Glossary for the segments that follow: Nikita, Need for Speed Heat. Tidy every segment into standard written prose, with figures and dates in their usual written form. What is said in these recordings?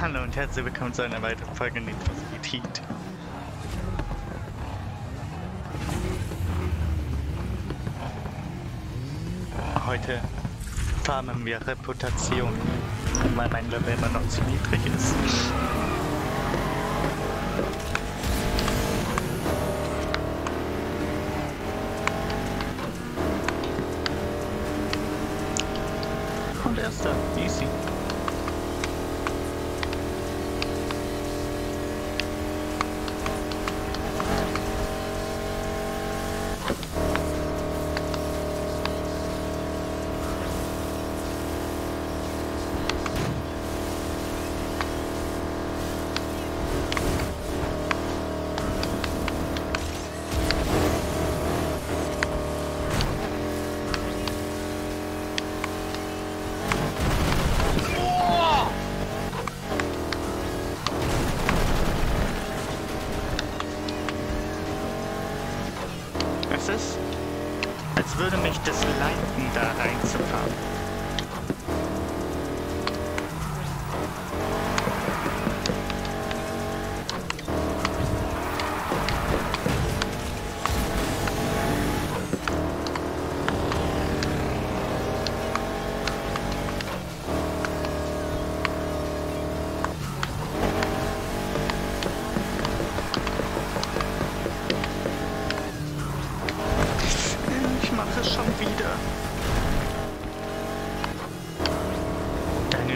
Hallo und herzlich willkommen zu einer weiteren Folge Need for Speed Heat. Heute farmen wir Reputation, weil mein Level immer noch zu niedrig ist. Und erster, easy. Als würde mich das leiten, da reinzufahren.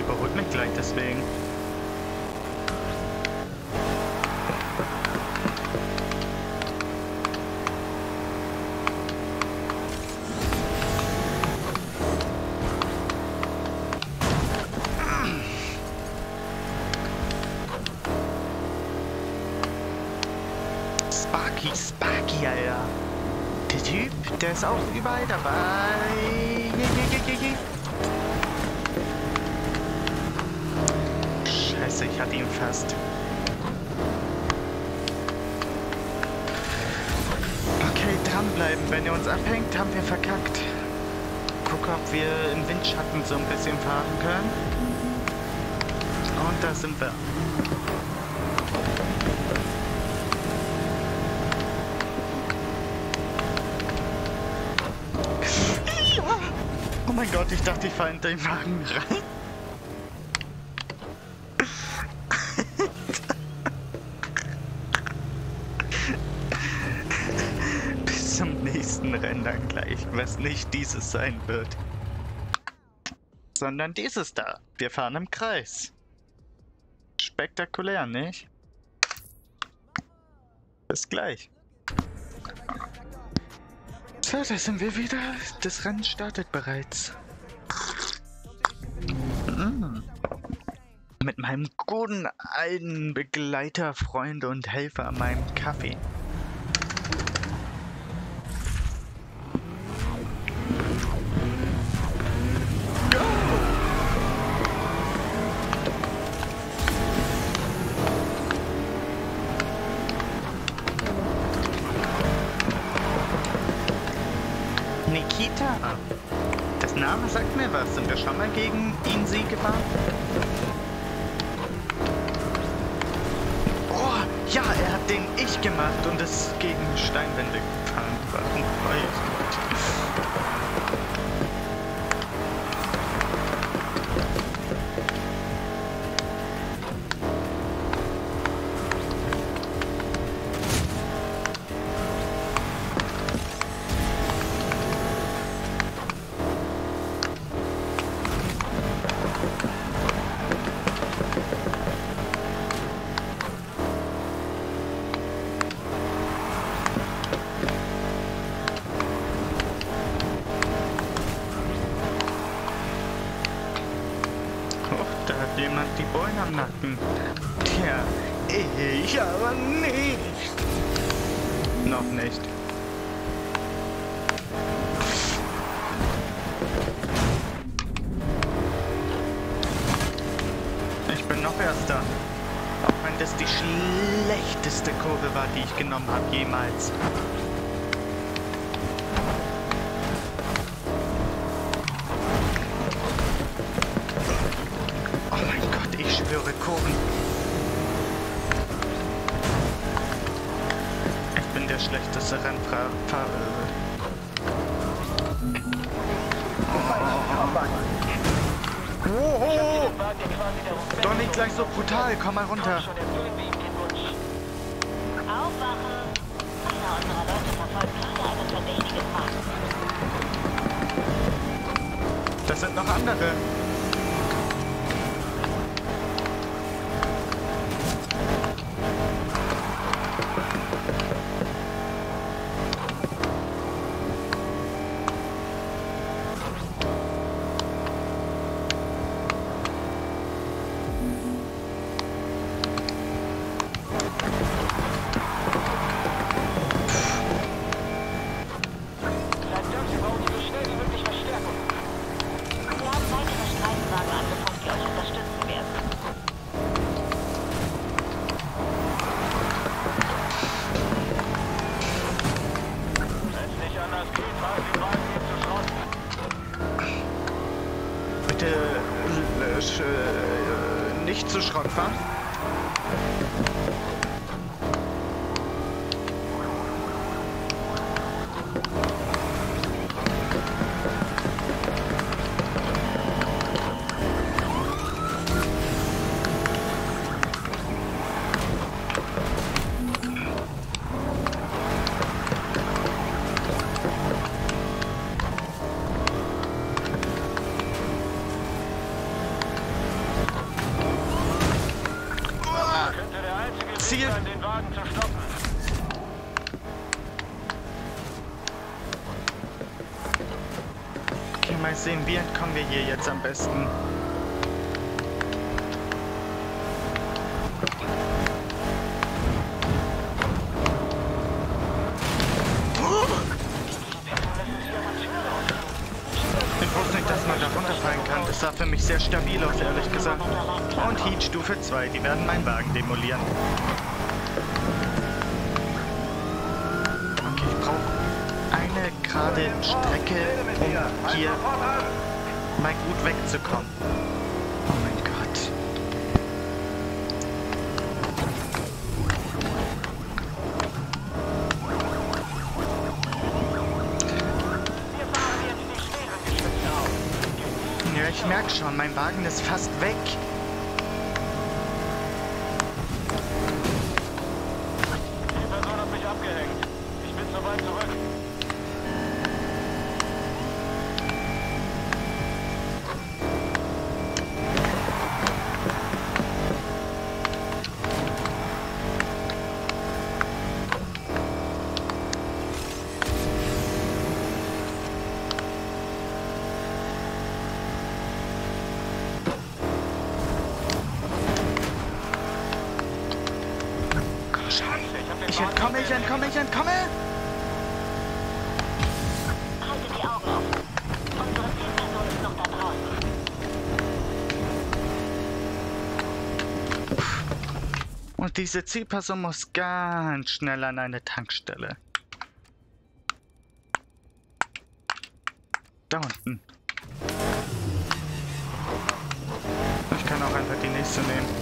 Überholt mich gleich deswegen. Sparky, Alter. Der Typ, der ist auch überall dabei. Ich hatte ihn fast. Okay, dranbleiben. Wenn ihr uns abhängt, haben wir verkackt. Guck, ob wir im Windschatten so ein bisschen fahren können. Und da sind wir. Ja. Oh mein Gott, ich dachte, ich falle in den Wagen rein. Rennen gleich, was nicht dieses sein wird, sondern dieses da. Wir fahren im Kreis. Spektakulär, nicht? Bis gleich. So, da sind wir wieder. Das Rennen startet bereits. Mit meinem guten alten Begleiter, Freund und Helfer an meinem Kaffee. Nikita, das Name sagt mir was. Sind wir schon mal gegen ihn sie gefahren? Oh, ja, er hat den ich gemacht und ist gegen Steinwände gefahren. Warum freue jemand die Bäume am Nacken. Tja, ich aber nicht. Noch nicht. Ich bin noch Erster. Auch wenn das die schlechteste Kurve war, die ich genommen habe jemals. Kurven besseren Fahrer. Woho! Doch nicht gleich so brutal, komm mal runter. Das sind noch andere. Nicht zu Schrott fahren. Ziel, den Wagen zu stoppen. Okay, mal sehen, wie entkommen wir hier jetzt am besten. Ich wusste nicht, dass man da runterfallen kann. Das sah für mich sehr stabil aus, ehrlich gesagt. Und Heat Stufe 2, die werden meinen Wagen demolieren. Okay, ich brauche eine gerade Strecke, um hier mal gut wegzukommen. Oh mein Gott. Ja, ich merke schon, mein Wagen ist fast weg. Ich entkomme! Halte die Augen auf. Unsere Zielperson ist noch da draußen. Und diese Zielperson muss ganz schnell an eine Tankstelle. Da unten. Ich kann auch einfach die nächste nehmen.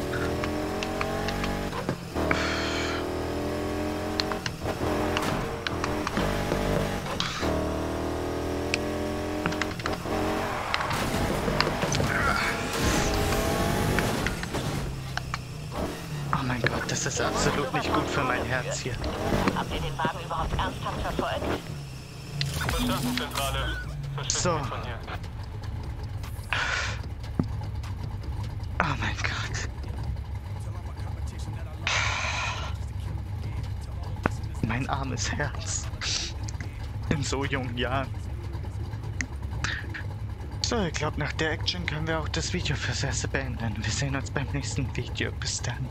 Das ist absolut nicht gut für mein Herz hier. Habt ihr den Wagen überhaupt ernsthaft verfolgt? So. Oh mein Gott. Mein armes Herz. In so jungen Jahren. So, ich glaube, nach der Action können wir auch das Video fürs Erste beenden. Wir sehen uns beim nächsten Video. Bis dann.